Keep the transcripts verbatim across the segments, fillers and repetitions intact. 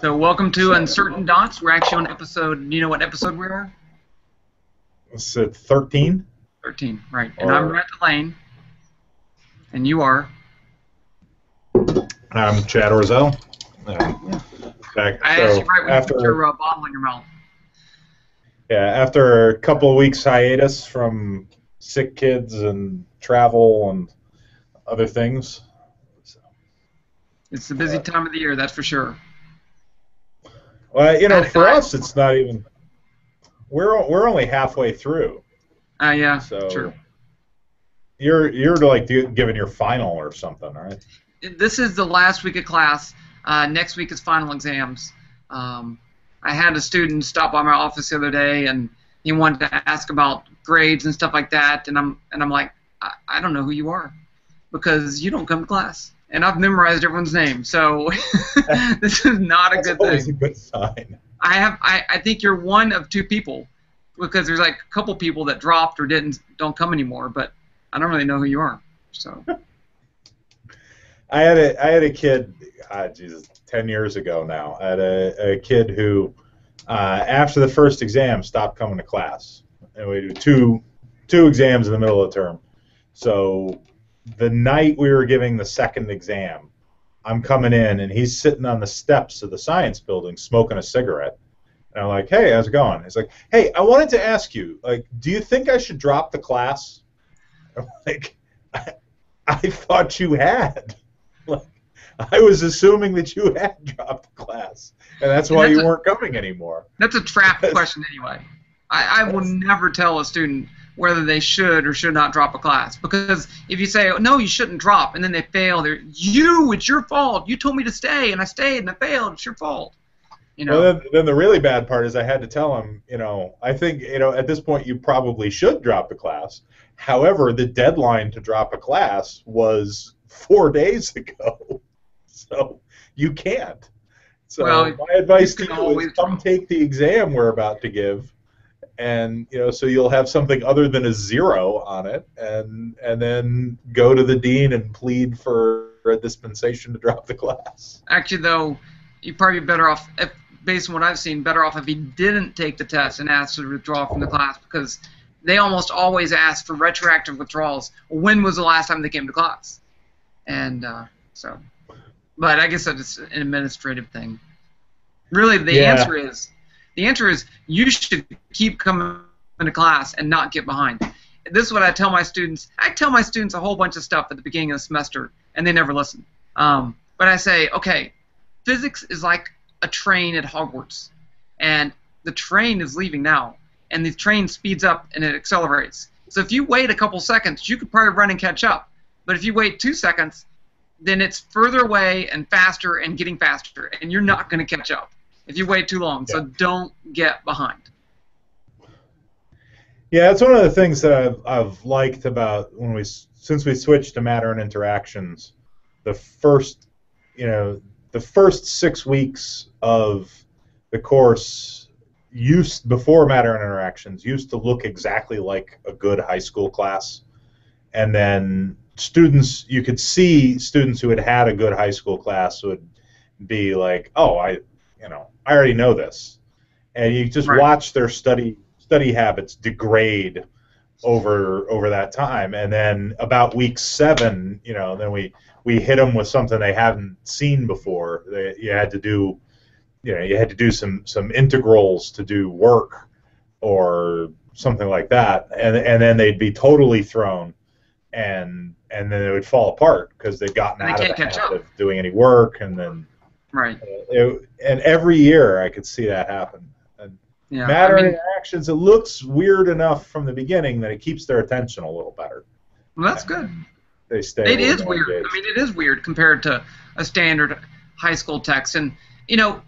So welcome to Uncertain Dots. We're actually on episode, you know what episode we are? It's thirteen. thirteen, right. And or... I'm Rhett Allain. And you are? I'm Chad Orzel. Um, back, I so asked you right when after, you put your uh, bottle in your mouth. Yeah, after a couple of weeks hiatus from sick kids and travel and other things. So, it's a busy uh, time of the year, that's for sure. Well, you know, for guy. us, it's not even. We're we're only halfway through. Ah, uh, yeah. So true. You're you're like giving your final or something, right? This is the last week of class. Uh, next week is final exams. Um, I had a student stop by my office the other day, and he wanted to ask about grades and stuff like that, and I'm and I'm like, I, I don't know who you are, because you don't come to class, and I've memorized everyone's name, so this is not a good thing. That's always a good sign. I have I, I think you're one of two people, because there's like a couple people that dropped or didn't don't come anymore, but I don't really know who you are. So I had a I had a kid. Ah, Jesus, ten years ago now. I had a, a kid who, uh, after the first exam, stopped coming to class, and we do two two exams in the middle of the term. So the night we were giving the second exam, I'm coming in, and he's sitting on the steps of the science building smoking a cigarette. And I'm like, "Hey, how's it going?" He's like, "Hey, I wanted to ask you, like, do you think I should drop the class?" I'm like, I, I thought you had. Like, I was assuming that you had dropped class, and that's why and that's you a, weren't coming anymore. That's a trap question anyway. I, I will never tell a student whether they should or should not drop a class, because if you say, no, you shouldn't drop, and then they fail, they're, you, it's your fault. You told me to stay, and I stayed, and I failed. It's your fault. You know? Well, then, then the really bad part is I had to tell them, you know, I think, you know, at this point you probably should drop the class. However, the deadline to drop a class was four days ago, so you can't. So well, my advice to you is come take the exam we're about to give, and you know, so you'll have something other than a zero on it, and and then go to the dean and plead for a dispensation to drop the class. Actually, though, you're probably better off, if, based on what I've seen, better off if he didn't take the test and asked to withdraw from the class, because they almost always ask for retroactive withdrawals. When was the last time they came to class? And uh, so, but I guess that's an administrative thing. Really, the yeah. answer is the answer is you should keep coming to class and not get behind. This is what I tell my students. I tell my students a whole bunch of stuff at the beginning of the semester, and they never listen. Um, but I say, okay, physics is like a train at Hogwarts, and the train is leaving now, and the train speeds up and it accelerates. So if you wait a couple seconds, you could probably run and catch up. But if you wait two seconds, then it's further away and faster and getting faster, and you're not going to catch up if you wait too long. Yeah. So don't get behind. Yeah, that's one of the things that I've, I've liked about when we since we switched to Matter and Interactions. The first, you know, the first six weeks of the course used before Matter and Interactions used to look exactly like a good high school class, and then students, you could see students who had had a good high school class would be like, oh, I, you know, I already know this, and you just right. watch their study study habits degrade over over that time, and then about week seven, you know, then we we hit them with something they hadn't seen before. They, you had to do, you know, you had to do some some integrals to do work or something like that, and and then they'd be totally thrown. And and then it would fall apart because they've gotten out of the habit of doing any work, and then right. It, and every year I could see that happen. And yeah, Matter I mean, Interactions, it looks weird enough from the beginning that it keeps their attention a little better. Well, that's and good. They stay. It is weird. Engaged. I mean, it is weird compared to a standard high school text. And you know,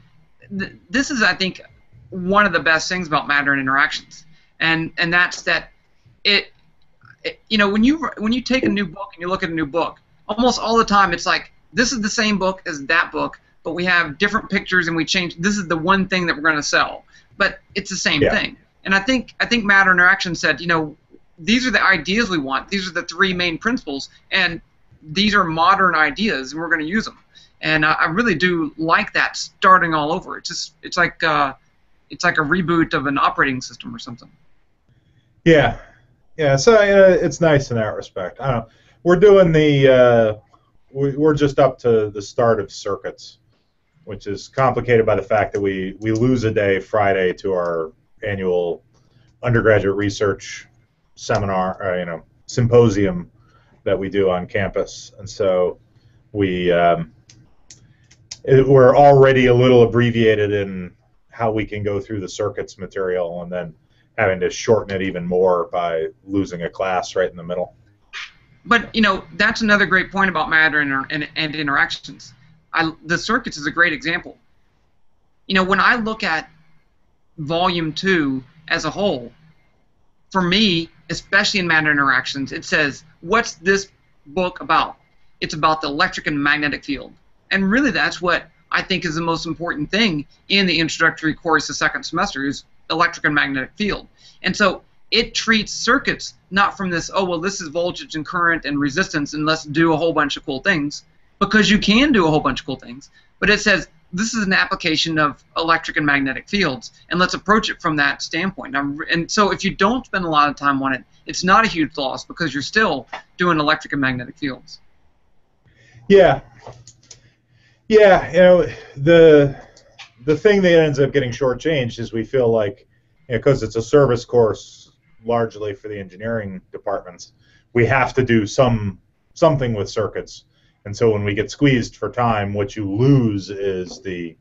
th this is I think one of the best things about Matter and Interactions, and and that's that it. You know, when you when you take a new book and you look at a new book, almost all the time it's like, this is the same book as that book, but we have different pictures and we change. This is the one thing that we're going to sell, but it's the same yeah. thing. And I think I think Matter and Interaction said, you know, these are the ideas we want. These are the three main principles, and these are modern ideas, and we're going to use them. and I, I really do like that starting all over. It's just it's like uh, it's like a reboot of an operating system or something. Yeah, yeah. So uh, it's nice in that respect. I don't know. We're doing the uh, we, we're just up to the start of circuits, which is complicated by the fact that we we lose a day Friday to our annual undergraduate research seminar, uh, you know, symposium that we do on campus, and so we um, it, we're already a little abbreviated in how we can go through the circuits material, and then having to shorten it even more by losing a class right in the middle. But you know, that's another great point about matter and and, and interactions. I, the circuits is a great example. You know, when I look at Volume Two as a whole, for me, especially in Matter Interactions, it says, what's this book about? It's about the electric and magnetic field. And really that's what I think is the most important thing in the introductory course the second semester is electric and magnetic field. And so it treats circuits not from this, oh, well, this is voltage and current and resistance and let's do a whole bunch of cool things, because you can do a whole bunch of cool things. But it says this is an application of electric and magnetic fields, and let's approach it from that standpoint. And so if you don't spend a lot of time on it, it's not a huge loss because you're still doing electric and magnetic fields. Yeah. Yeah, you know, the the thing that ends up getting shortchanged is we feel like, you know, because it's a service course largely for the engineering departments, we have to do some something with circuits. And so when we get squeezed for time, what you lose is the,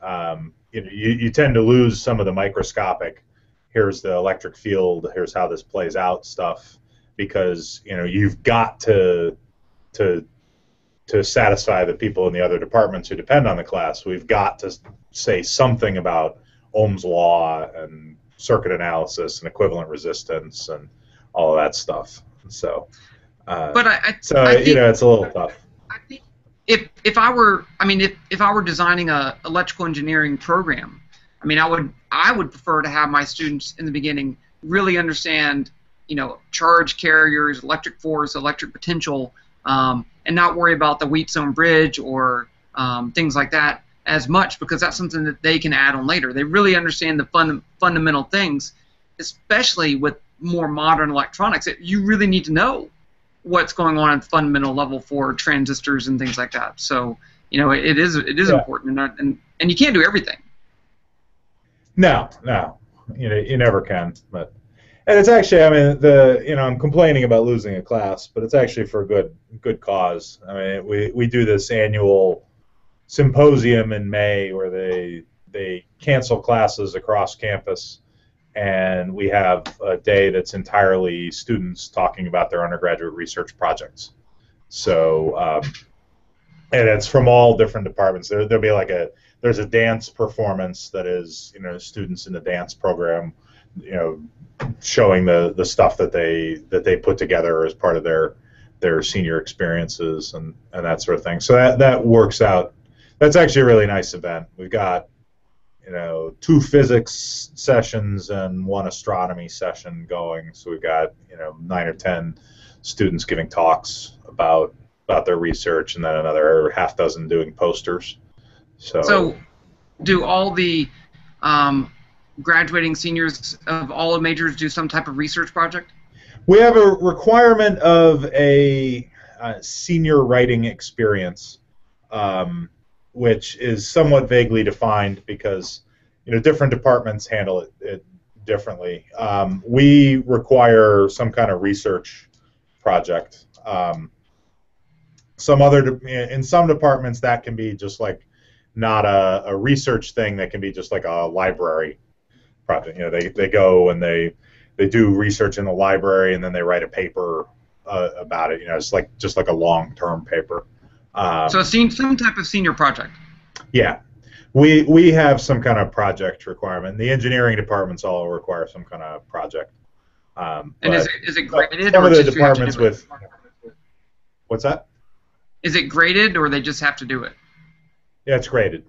um, you know, you, you tend to lose some of the microscopic, here's the electric field, here's how this plays out stuff, because, you know, you've got to, to, to satisfy the people in the other departments who depend on the class. We've got to say something about Ohm's law and circuit analysis and equivalent resistance and all of that stuff. So, uh, but I, I, so I think, you know, it's a little tough. I think if if I were, I mean, if if I were designing a electrical engineering program, I mean, I would I would prefer to have my students in the beginning really understand, you know, charge carriers, electric force, electric potential, um, and not worry about the Wheatstone bridge or um, things like that as much, because that's something that they can add on later. They really understand the fun, fundamental things, especially with more modern electronics. It, you really need to know what's going on at the fundamental level for transistors and things like that. So, you know, it is it is yeah. important, and, not, and and you can't do everything. No, no, you know, you never can. But and it's actually, I mean, the you know, I'm complaining about losing a class, but it's actually for a good good cause. I mean, we we do this annual symposium in May where they they cancel classes across campus. And we have a day that's entirely students talking about their undergraduate research projects. So, um, and it's from all different departments. There, there'll be like a there's a dance performance that is, you know, students in the dance program, you know, showing the the stuff that they that they put together as part of their their senior experiences and and that sort of thing. So that that works out. That's actually a really nice event. We've got, you know, two physics sessions and one astronomy session going. So we've got, you know, nine or ten students giving talks about about their research, and then another half dozen doing posters. So, so do all the um, graduating seniors of all majors do some type of research project? We have a requirement of a uh, senior writing experience, Um, which is somewhat vaguely defined because, you know, different departments handle it, it differently. Um, we require some kind of research project. Um, some other in some departments that can be just like not a, a research thing. That can be just like a library project. You know, they they go and they they do research in the library and then they write a paper uh, about it. You know, it's like just like a long-term paper. Um, so some type of senior project. Yeah. We we have some kind of project requirement. The engineering departments all require some kind of project. Um, and is it, is it graded? Some or of the departments with, with... What's that? Is it graded or they just have to do it? Yeah, it's graded.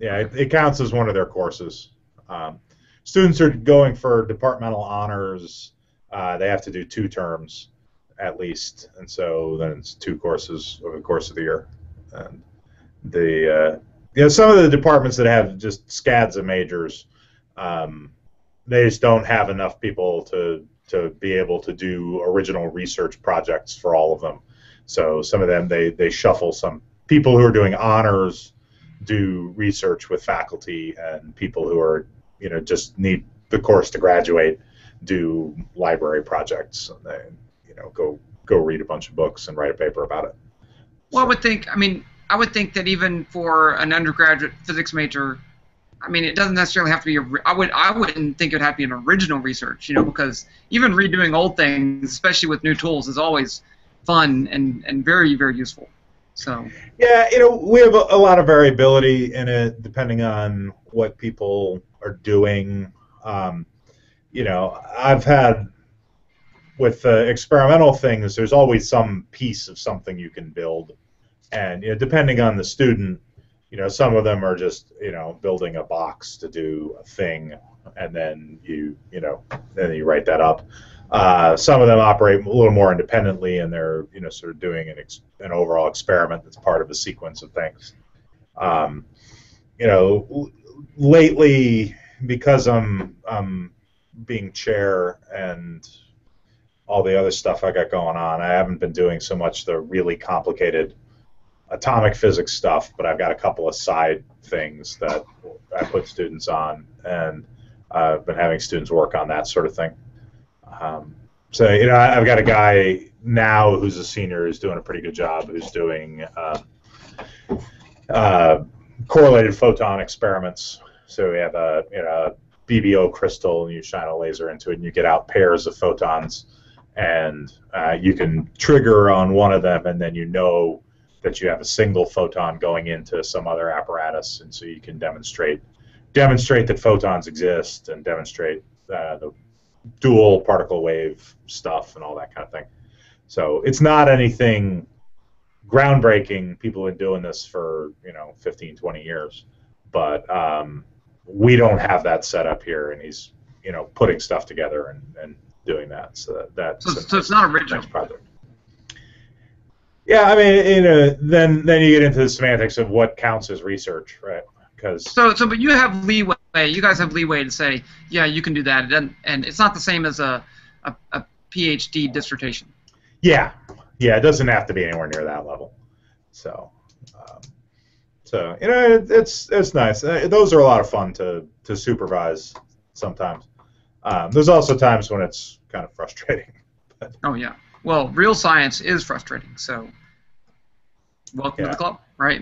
Yeah, it, it counts as one of their courses. Um, students are going for departmental honors. Uh, they have to do two terms at least, and so then it's two courses over the course of the year, and the uh, you know, some of the departments that have just scads of majors, um, they just don't have enough people to to be able to do original research projects for all of them. So some of them, they they shuffle some people who are doing honors do research with faculty, and people who are you know just need the course to graduate do library projects, and they you know go go read a bunch of books and write a paper about it. Well, so. I would think, I mean, I would think that even for an undergraduate physics major, I mean, it doesn't necessarily have to be a, I would I wouldn't think it would have to be an original research, you know, because even redoing old things, especially with new tools, is always fun and and very very useful. So yeah, you know, we have a, a lot of variability in it depending on what people are doing. Um, you know, I've had with uh, experimental things, there's always some piece of something you can build, and you know, depending on the student, you know, some of them are just you know building a box to do a thing, and then you you know then you write that up. Uh, some of them operate a little more independently, and they're you know sort of doing an ex an overall experiment that's part of a sequence of things. Um, you know, l lately because I'm um being chair and all the other stuff I got going on, I haven't been doing so much the really complicated atomic physics stuff, but I've got a couple of side things that I put students on, and I've been having students work on that sort of thing. Um, so you know, I've got a guy now who's a senior who's doing a pretty good job, who's doing uh, uh, correlated photon experiments. So we have a you know a B B O crystal, and you shine a laser into it, and you get out pairs of photons, and uh, you can trigger on one of them, and then you know that you have a single photon going into some other apparatus, and so you can demonstrate demonstrate that photons exist, and demonstrate uh, the dual particle wave stuff and all that kind of thing. So it's not anything groundbreaking. People have been doing this for you know fifteen, twenty years, but um, we don't have that set up here, and he's you know putting stuff together and, and doing that. So that, that's so, so it's not original project. Yeah, I mean, you know, then then you get into the semantics of what counts as research, right? Because so so, but you have leeway. You guys have leeway to say, yeah, you can do that, and and it's not the same as a, a a PhD dissertation. Yeah, yeah, it doesn't have to be anywhere near that level. So, um, so you know, it, it's it's nice. Uh, those are a lot of fun to to supervise sometimes. Um, there's also times when it's kind of frustrating. But. Oh yeah. Well, real science is frustrating, so. Welcome yeah. to the club, right?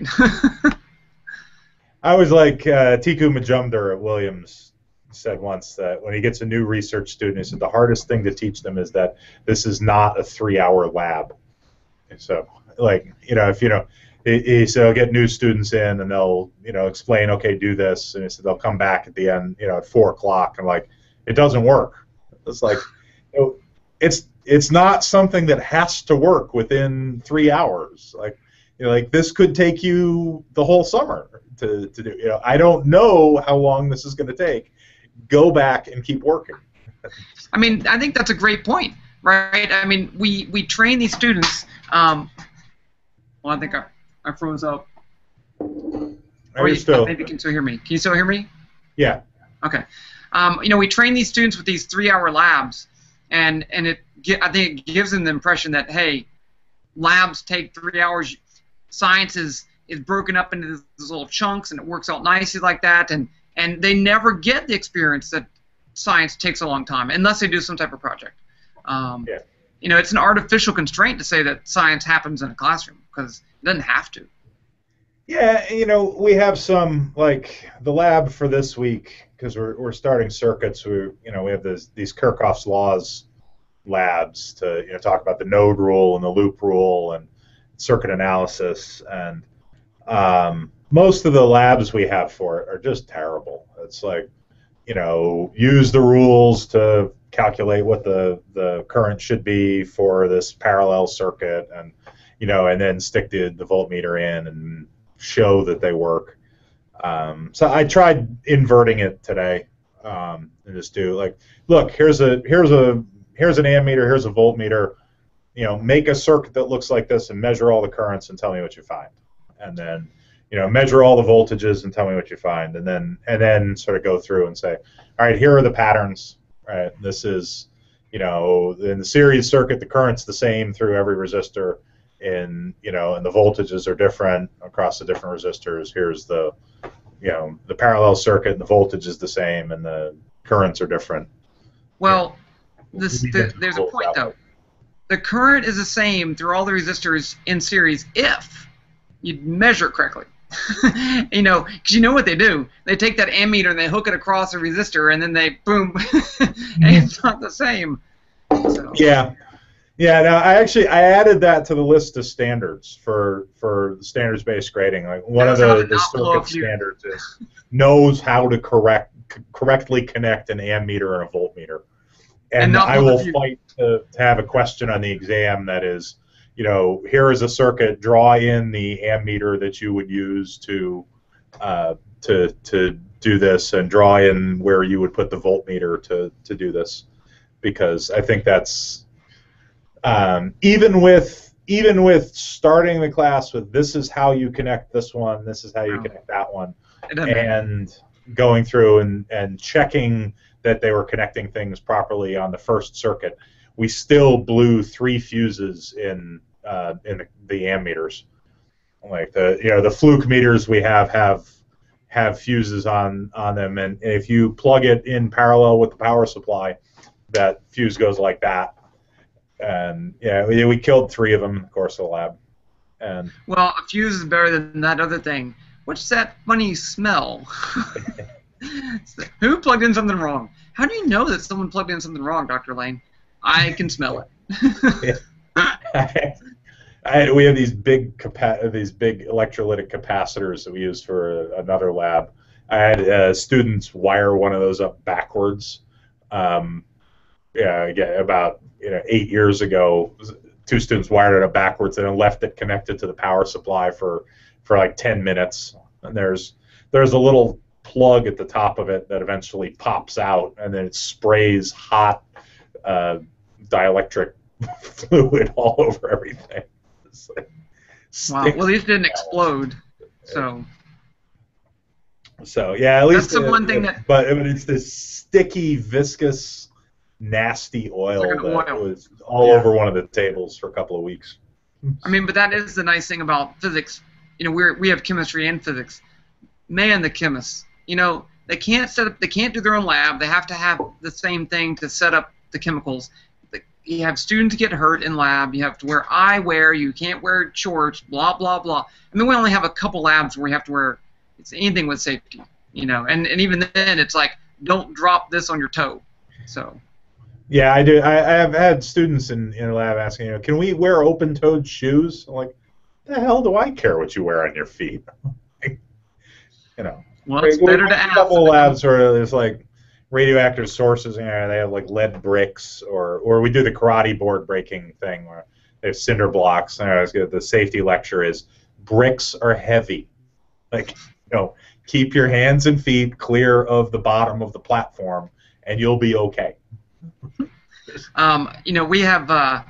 I was like uh, Tiku Majumdar at Williams said once that when he gets a new research student, he said the hardest thing to teach them is that this is not a three-hour lab. And so, like, you know, if you know, he, he said he'll get new students in, and they'll, you know, explain, okay, do this, and he said they'll come back at the end, you know, at four o'clock, and like, it doesn't work. It's like, you know, it's it's not something that has to work within three hours. Like, you know, like this could take you the whole summer to, to do. You know, I don't know how long this is going to take. Go back and keep working. I mean, I think that's a great point, right? I mean, we we train these students. Um, well, I think I, I froze up. Are you still? Maybe you can still hear me. Can you still hear me? Yeah. Okay. Um, you know, we train these students with these three-hour labs, and and it. I think it gives them the impression that, hey, labs take three hours. Science is, is broken up into these little chunks, and it works out nicely like that. And, and they never get the experience that science takes a long time, unless they do some type of project. Um, yeah. You know, it's an artificial constraint to say that science happens in a classroom, because it doesn't have to. Yeah, you know, we have some, like, the lab for this week, because we're, we're starting circuits. We, you know, we have this, these Kirchhoff's Laws labs to you know talk about the node rule and the loop rule and circuit analysis, and um, most of the labs we have for it are just terrible. It's like you know use the rules to calculate what the the current should be for this parallel circuit, and you know and then stick the the voltmeter in and show that they work. Um, so I tried inverting it today um, and just do like look here's a here's a here's an ammeter, here's a voltmeter, you know, make a circuit that looks like this and measure all the currents and tell me what you find. And then, you know, measure all the voltages and tell me what you find, and then and then sort of go through and say, all right, here are the patterns. Right, this is, you know, in the series circuit, the current's the same through every resistor, and you know, and the voltages are different across the different resistors. Here's the, you know, the parallel circuit, and the voltage is the same, and the currents are different. Well, yeah. this the, there's a point though. The current is the same through all the resistors in series if you measure correctly. You know, because you know what they do. They take that ammeter and they hook it across a resistor, and then they boom, and it's not the same. So. Yeah, yeah. Now I actually I added that to the list of standards for for standards-based grading. Like one That's of the, the circuit standards is knows how to correct correctly connect an ammeter and a voltmeter, and, and I will fight to, to have a question on the exam that is, you know, here is a circuit. Draw in the ammeter that you would use to uh, to to do this, and draw in where you would put the voltmeter to to do this, because I think that's um, even with even with starting the class with this is how you connect this one, this is how you connect that one, and going through and and checking that they were connecting things properly on the first circuit. We still blew three fuses in uh, in the, the ammeters. Like the you know the fluke meters we have have have fuses on on them, and if you plug it in parallel with the power supply, that fuse goes like that. And yeah, we, we killed three of them in the course of the lab. And well, a fuse is better than that other thing. What's that funny smell? Who plugged in something wrong? How do you know that someone plugged in something wrong, Doctor Allain? I can smell it. I, I, we have these big capa these big electrolytic capacitors that we use for uh, another lab. I had uh, students wire one of those up backwards. Um, yeah, again, about you know eight years ago, two students wired it up backwards and then left it connected to the power supply for for like ten minutes. And there's there's a little plug at the top of it that eventually pops out, and then it sprays hot Uh, dielectric fluid all over everything. Like, wow. Well, these didn't explode, so. So yeah, at least that's the it, one thing it, that. But I mean, it's this sticky, viscous, nasty oil like that oil. was all yeah. over one of the tables for a couple of weeks. I mean, but that is the nice thing about physics. You know, we we have chemistry and physics. Man, the chemists. You know, they can't set up. They can't do their own lab. They have to have the same thing to set up the chemicals. You have students get hurt in lab, you have to wear eyewear, you can't wear shorts, blah, blah, blah. I mean, we only have a couple labs where you have to wear it's anything with safety, you know, and, and even then it's like, don't drop this on your toe, so. Yeah, I do. I, I have had students in, in lab asking, you know, can we wear open-toed shoes? I'm like, the hell do I care what you wear on your feet? Like, you know. Well, it's right, better to ask. A couple labs where it's like, radioactive sources, you know, they have like lead bricks, or or we do the karate board breaking thing where they have cinder blocks. You know, the safety lecture is bricks are heavy. Like, you know, keep your hands and feet clear of the bottom of the platform, and you'll be okay. Um, you know, we have uh,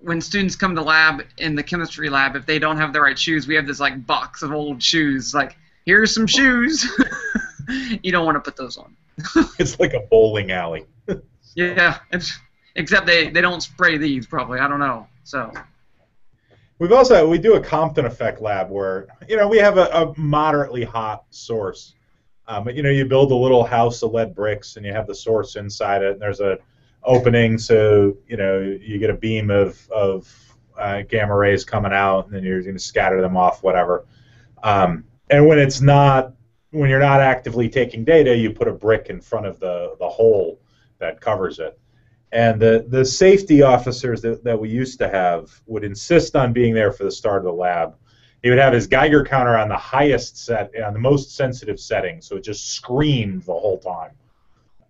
when students come to lab in the chemistry lab, if they don't have the right shoes, we have this like box of old shoes. Like, here's some shoes. You don't want to put those on. It's like a bowling alley. So. Yeah, except they, they don't spray these probably. I don't know. So we've also we do a Compton Effect lab where you know we have a, a moderately hot source, um, but you know you build a little house of lead bricks and you have the source inside it and there's an opening so you know you get a beam of of uh, gamma rays coming out and then you're going to scatter them off whatever, um, and when it's not. When you're not actively taking data, you put a brick in front of the, the hole that covers it. And the, the safety officers that, that we used to have would insist on being there for the start of the lab. He would have his Geiger counter on the highest set, on the most sensitive setting, so it just screamed the whole time.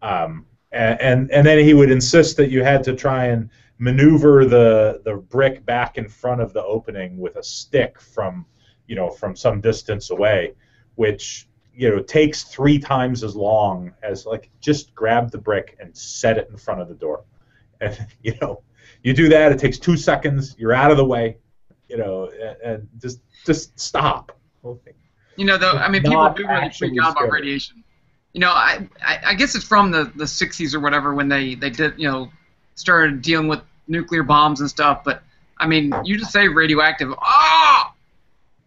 Um, and, and, and then he would insist that you had to try and maneuver the, the brick back in front of the opening with a stick from, you know, from some distance away, which you know, takes three times as long as like just grab the brick and set it in front of the door, and you know, you do that. It takes two seconds. You're out of the way, you know, and, and just just stop. You know, though, I mean, people do really freak out about radiation. You know, I, I, I guess it's from the, the sixties or whatever when they, they did, you know, started dealing with nuclear bombs and stuff. But, I mean, you just say radioactive, ah,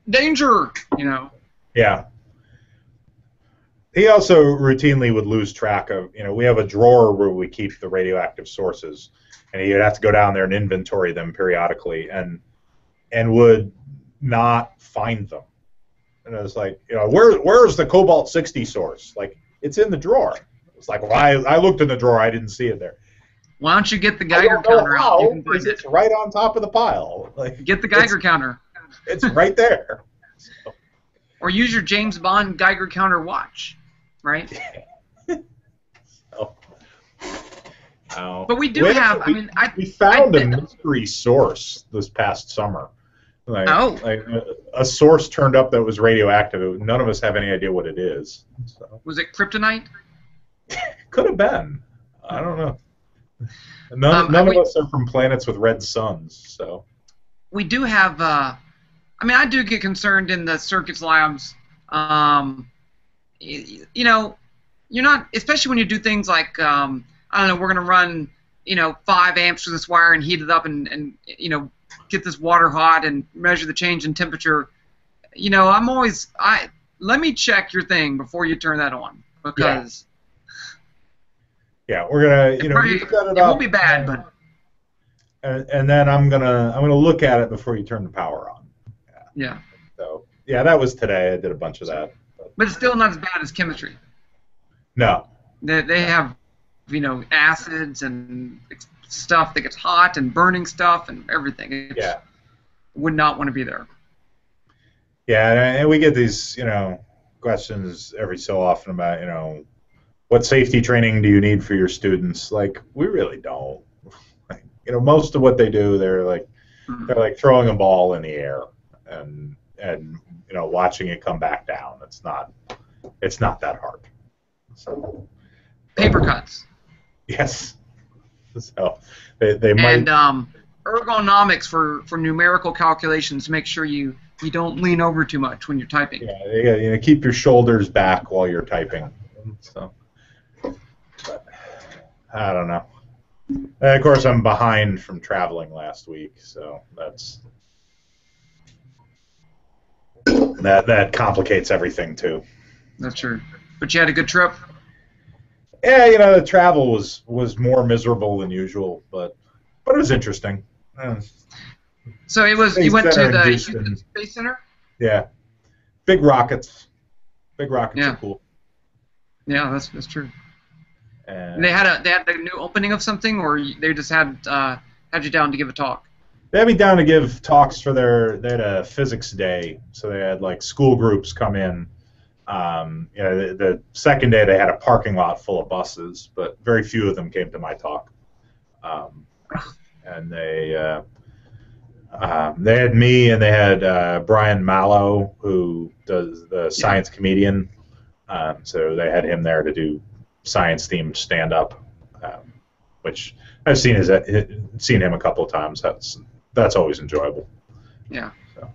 danger, you know. Yeah. He also routinely would lose track of, you know, we have a drawer where we keep the radioactive sources, and he would have to go down there and inventory them periodically, and and would not find them. And it was like, you know, where where's the Cobalt sixty source? Like, it's in the drawer. It's like, well, I, I looked in the drawer, I didn't see it there. Why don't you get the Geiger counter out? You can find it. It's right on top of the pile. Like, get the Geiger counter. It's right there. So. Or use your James Bond Geiger counter watch, right? So. Oh. But we do when, have. We, I mean, I, we found I, a mystery source this past summer. Like, oh. Like a, a source turned up that was radioactive. None of us have any idea what it is. So. Was it kryptonite? Could have been. I don't know. None, um, none of we, us are from planets with red suns, so. We do have. Uh, I mean, I do get concerned in the circuits labs. Um, you, you know, you're not, especially when you do things like. Um, I don't know, we're going to run, you know, five amps through this wire and heat it up and, and, you know, get this water hot and measure the change in temperature. You know, I'm always, I let me check your thing before you turn that on, because. Yeah, yeah, we're going to, you know, probably, you set it, it up, won't be bad, but. And, and then I'm going to, I'm going to look at it before you turn the power on. Yeah. Yeah. So, yeah, that was today. I did a bunch of that. But, but it's still not as bad as chemistry. No. They, they have. You know, acids and stuff that gets hot and burning stuff and everything. It's, yeah. Would not want to be there. Yeah, and we get these, you know, questions every so often about, you know, what safety training do you need for your students? Like, we really don't. Like, you know, most of what they do, they're like, mm-hmm. they're like throwing a ball in the air and and you know, watching it come back down. It's not, it's not that hard. So. Paper cuts. Yes. So they, they might. And um, ergonomics for, for numerical calculations. Make sure you, you don't lean over too much when you're typing. Yeah, yeah, you know, keep your shoulders back while you're typing. So, but I don't know. And of course, I'm behind from traveling last week, so that's that that complicates everything too. That's true. But you had a good trip. Yeah, you know, the travel was was more miserable than usual, but but it was interesting. Uh, so it was. You went to the Union Space Center. Yeah, big rockets. Big rockets yeah. are cool. Yeah, that's that's true. And they had a they had a new opening of something, or they just had uh, had you down to give a talk. They had me down to give talks for their they had a physics day, so they had like school groups come in. Um, you know, the, the second day they had a parking lot full of buses, but very few of them came to my talk. Um, and they uh, uh, they had me, and they had uh, Brian Mallow, who does the science yeah. comedian. Um, so they had him there to do science-themed stand-up, um, which I've seen his seen him a couple of times. That's that's always enjoyable. Yeah, so,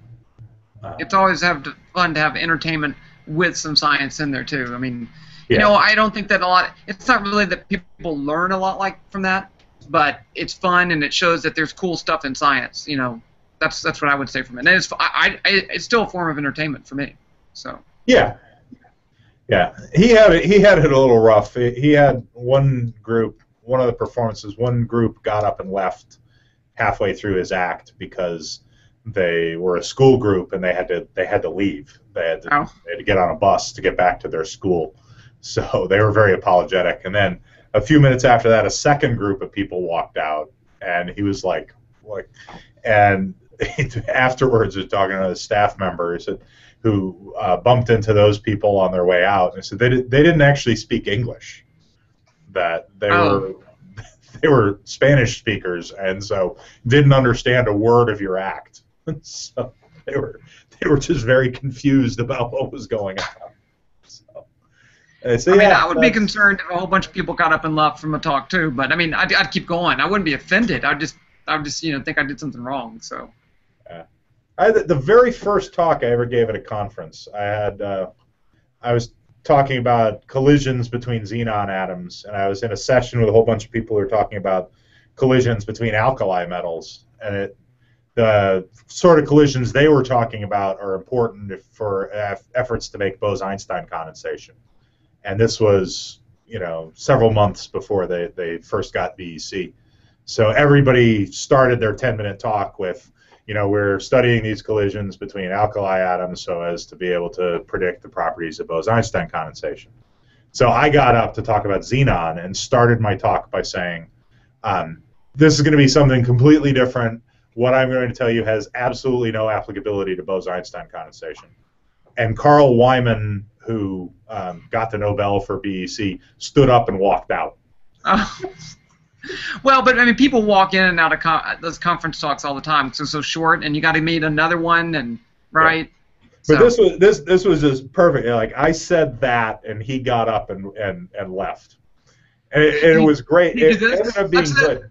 um, it's always have to, fun to have entertainment. With some science in there too. I mean, yeah. you know, I don't think that a lot. It's not really that people learn a lot like from that, but it's fun and it shows that there's cool stuff in science. You know, that's that's what I would say from it. And it's I, I it's still a form of entertainment for me. So yeah, yeah. He had it. He had it a little rough. He had one group, one of the performances. One group got up and left halfway through his act because. They were a school group, and they had to they had to leave. They had to, oh. they had to get on a bus to get back to their school. So they were very apologetic. And then a few minutes after that, a second group of people walked out, and he was like, like, and afterwards, he was talking to the staff member who, said, who uh, bumped into those people on their way out, and said they did, they didn't actually speak English. That they oh. were. They were Spanish speakers, and so didn't understand a word of your act. So they were they were just very confused about what was going on. So, so, yeah, I mean, I would be concerned if a whole bunch of people got up and left from a talk too. But I mean, I'd, I'd keep going. I wouldn't be offended. I'd just I'd just you know think I did something wrong. So. Yeah. I, the very first talk I ever gave at a conference, I had uh, I was talking about collisions between xenon atoms, and I was in a session with a whole bunch of people who were talking about collisions between alkali metals, and it, the sort of collisions they were talking about are important if, for eff efforts to make Bose-Einstein condensation. And this was, you know, several months before they, they first got B E C. So everybody started their ten-minute talk with, you know, we're studying these collisions between alkali atoms so as to be able to predict the properties of Bose-Einstein condensation. So I got up to talk about xenon and started my talk by saying, um, this is going to be something completely different. What I'm going to tell you has absolutely no applicability to Bose-Einstein condensation. And Carl Wyman, who um, got the Nobel for B E C, stood up and walked out. Uh, well, but I mean, people walk in and out of con those conference talks all the time. So so short, and you got to meet another one, and right. Yeah. But so. this was this this was just perfect. Like I said that, and he got up and and, and left, and it, and it was great. It ended up being good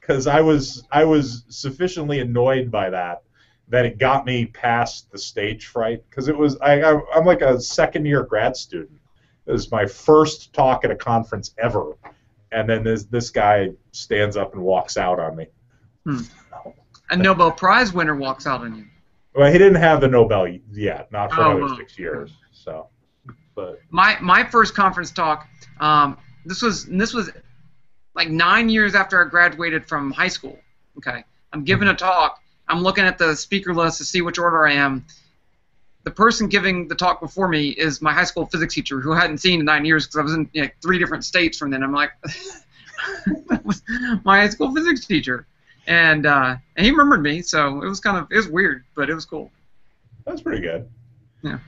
because I was I was sufficiently annoyed by that. That it got me past the stage fright because it was I, I I'm like a second year grad student. It was my first talk at a conference ever, and then this this guy stands up and walks out on me. Hmm. A Nobel Prize winner walks out on you. Well, he didn't have the Nobel yet, not for oh, another well. six years. So, but my my first conference talk, um, this was this was like nine years after I graduated from high school. Okay, I'm giving a talk. I'm looking at the speaker list to see which order I am. The person giving the talk before me is my high school physics teacher who I hadn't seen in nine years because I was in you know, three different states from then. I'm like, that was my high school physics teacher. And, uh, and he remembered me, so it was kind of, it was weird, but it was cool. That's pretty good. Yeah.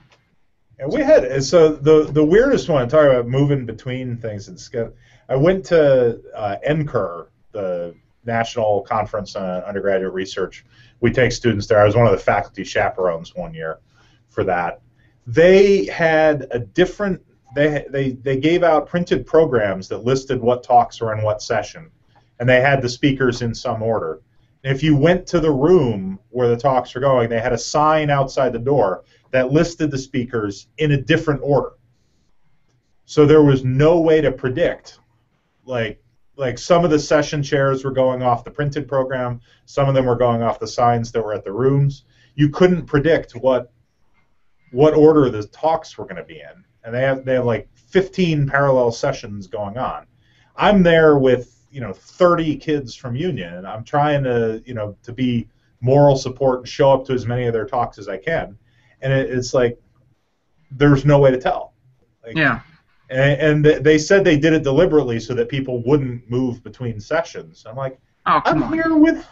And we had, so the, the weirdest one, talking about moving between things and skip, I went to uh, N C U R, the National Conference on Undergraduate Research. We take students there. I was one of the faculty chaperones one year for that. They had a different, they, they, they gave out printed programs that listed what talks were in what session, and they had the speakers in some order. And if you went to the room where the talks were going, they had a sign outside the door that listed the speakers in a different order. So there was no way to predict, like, Like some of the session chairs were going off the printed program, some of them were going off the signs that were at the rooms. You couldn't predict what what order the talks were going to be in, and they have they have like fifteen parallel sessions going on. I'm there with you know thirty kids from Union, and I'm trying to you know to be moral support and show up to as many of their talks as I can, and it, it's like there's no way to tell. Like, yeah. And they said they did it deliberately so that people wouldn't move between sessions. I'm like, oh, I'm on. here with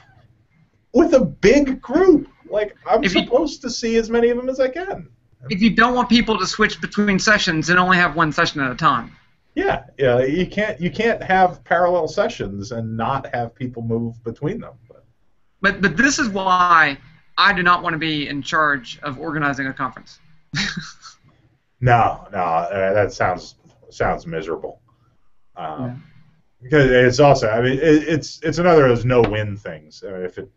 with a big group. Like, I'm if supposed you, to see as many of them as I can. If you don't want people to switch between sessions and only have one session at a time. Yeah, yeah. You can't you can't have parallel sessions and not have people move between them. But but, but this is why I do not want to be in charge of organizing a conference. no, no, uh, that sounds. Sounds miserable, um, yeah. because it's also. I mean, it, it's it's another of those no-win things. I mean, if it,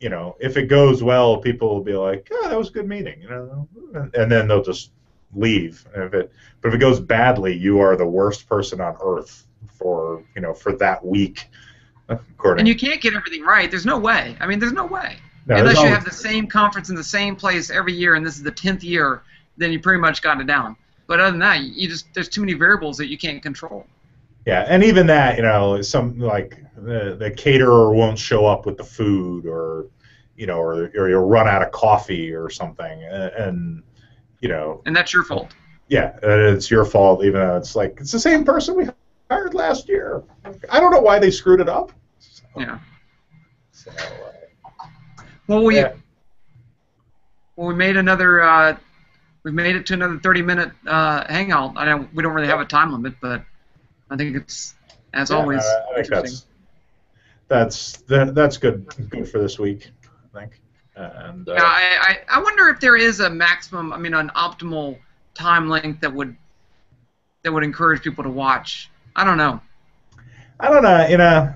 you know, if it goes well, people will be like, "Oh, that was a good meeting," you know, and then they'll just leave. And if it, but if it goes badly, you are the worst person on earth for you know for that week. According and you can't get everything right. There's no way. I mean, there's no way no, unless you have the same conference in the same place every year, and this is the tenth year. Then you pretty much got it down. But other than that, you just there's too many variables that you can't control. Yeah, and even that, you know, some like the, the caterer won't show up with the food, or you know, or or you'll run out of coffee or something, and, and you know. And that's your fault. Yeah, it's your fault. Even though it's like it's the same person we hired last year. I don't know why they screwed it up. So, yeah. So, uh, well, we yeah. well we made another. Uh, We've made it to another thirty-minute uh, hangout. I know we don't really have a time limit, but I think it's, as yeah, always, uh, I think interesting. That's that's, that, that's good good for this week, I think. And uh, yeah, I, I I wonder if there is a maximum, I mean, an optimal time length that would that would encourage people to watch. I don't know. I don't know. You know,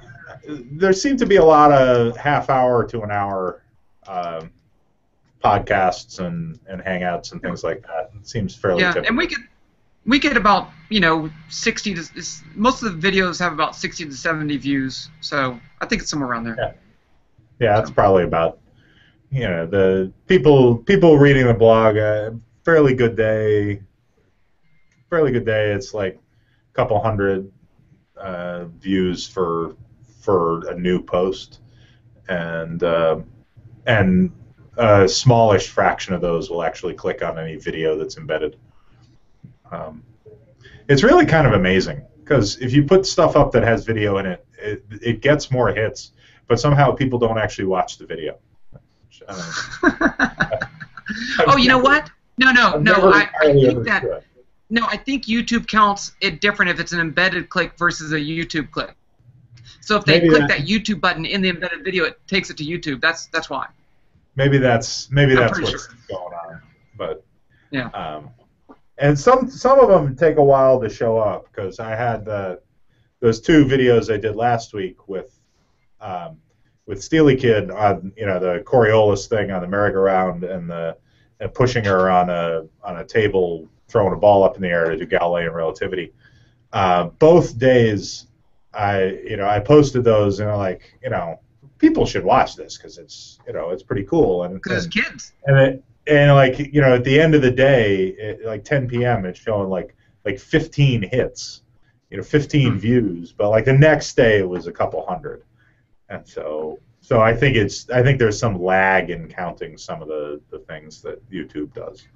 there seem to be a lot of half hour to an hour. Um, podcasts and, and hangouts and things like that. It seems fairly yeah, typical. And we get we get about you know sixty to most of the videos have about sixty to seventy views, so I think it's somewhere around there. Yeah, yeah, that's so. probably about you know the people people reading the blog. Uh, fairly good day, fairly good day. It's like a couple hundred uh, views for for a new post, and uh, and a smallish fraction of those will actually click on any video that's embedded. Um, it's really kind of amazing, because if you put stuff up that has video in it, it, it gets more hits, but somehow people don't actually watch the video. I don't know. Oh, you know what? No, no, I've no. I, I think that. It. No, I think YouTube counts it different if it's an embedded click versus a YouTube click. So if they maybe click that, that YouTube button in the embedded video, it takes it to YouTube. That's that's why. Maybe that's maybe that's what's sure. going on, but yeah. Um, and some some of them take a while to show up, because I had uh, those two videos I did last week with um, with Steely Kid on you know the Coriolis thing on the merry-go-round and the and pushing her on a on a table, throwing a ball up in the air to do Galilean relativity. Uh, both days, I you know I posted those and I'm like you know. people should watch this because it's you know it's pretty cool and because kids and it, and like you know at the end of the day it, like ten P M it's showing like like fifteen hits, you know fifteen mm-hmm. views, but like the next day it was a couple hundred, and so so I think it's I think there's some lag in counting some of the the things that YouTube does.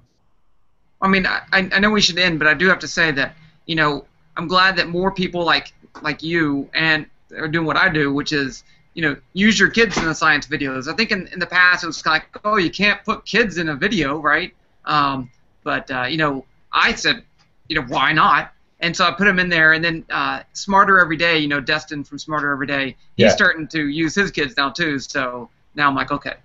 I mean I I know we should end, but I do have to say that you know I'm glad that more people like like you and are doing what I do, which is you know, use your kids in the science videos. I think in, in the past it was kind of like, oh, you can't put kids in a video, right? Um, but, uh, you know, I said, you know, why not? And so I put them in there, and then uh, Smarter Every Day, you know, Destin from Smarter Every Day, he's yeah. starting to use his kids now too, so now I'm like, okay.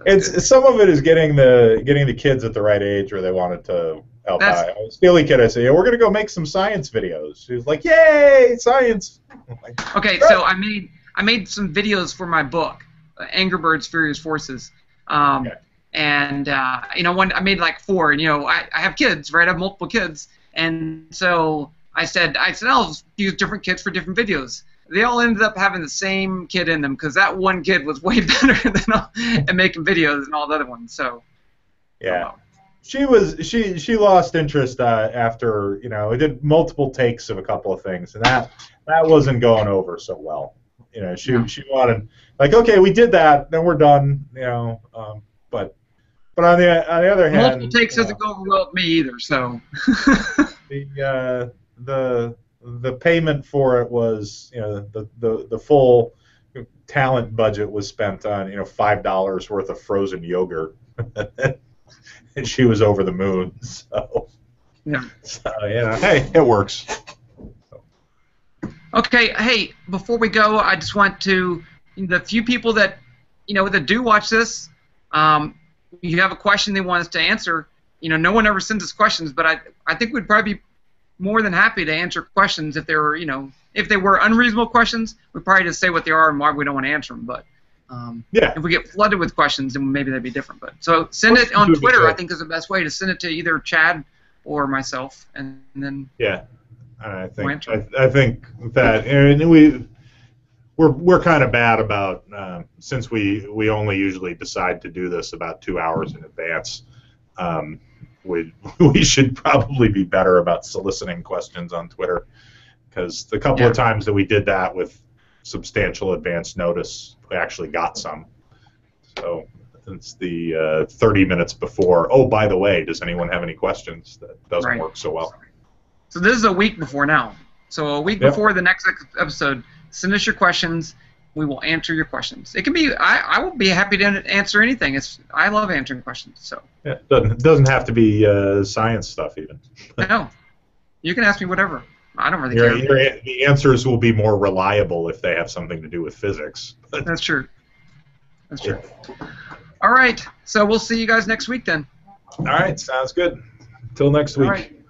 That's it's good. Some of it is getting the getting the kids at the right age where they wanted to help out. Steely Kid, I said, yeah, we're going to go make some science videos. She was like, yay, science. Like, okay, right. so I mean... I made some videos for my book, Angry Birds, Furious Forces, um, okay. and uh, you know, one I made like four. And you know, I, I have kids, right? I have multiple kids, and so I said, I said, I'll use different kids for different videos. They all ended up having the same kid in them, because that one kid was way better than all, at making videos than all the other ones. So, yeah, oh. she was she she lost interest uh, after you know I did multiple takes of a couple of things, and that that wasn't going over so well. You know, she yeah. she wanted like okay, we did that, then we're done. You know, um, but but on the on the other hand, multiple takes doesn't go over well with me either. So the uh, the the payment for it was you know the the the full talent budget was spent on you know five dollars worth of frozen yogurt, and she was over the moon. So yeah, so yeah, hey, it works. Okay, hey, before we go, I just want to, the few people that, you know, that do watch this, um, you have a question they want us to answer. You know, no one ever sends us questions, but I, I think we'd probably be more than happy to answer questions if they were, you know, if they were unreasonable questions, we'd probably just say what they are and why we don't want to answer them, but um, yeah. if we get flooded with questions, then maybe that'd be different. But so send it on Twitter, I think is the best way to send it to either Chad or myself, and, and then... yeah. I think I, I think that and we we're we're kind of bad about uh, since we we only usually decide to do this about two hours in advance. Um, we we should probably be better about soliciting questions on Twitter, because the couple yeah. of times that we did that with substantial advance notice, we actually got some. So it's the uh, thirty minutes before. Oh, by the way, does anyone have any questions? That doesn't right. work so well. So this is a week before now. So a week yep. before the next episode, send us your questions. We will answer your questions. It can be. I, I will be happy to answer anything. It's. I love answering questions. So. Yeah, it doesn't, it doesn't have to be uh, science stuff even. No, you can ask me whatever. I don't really your, care. Your, the answers will be more reliable if they have something to do with physics. That's true. That's true. Yeah. All right. So we'll see you guys next week then. All right. Sounds good. Till next week. All right.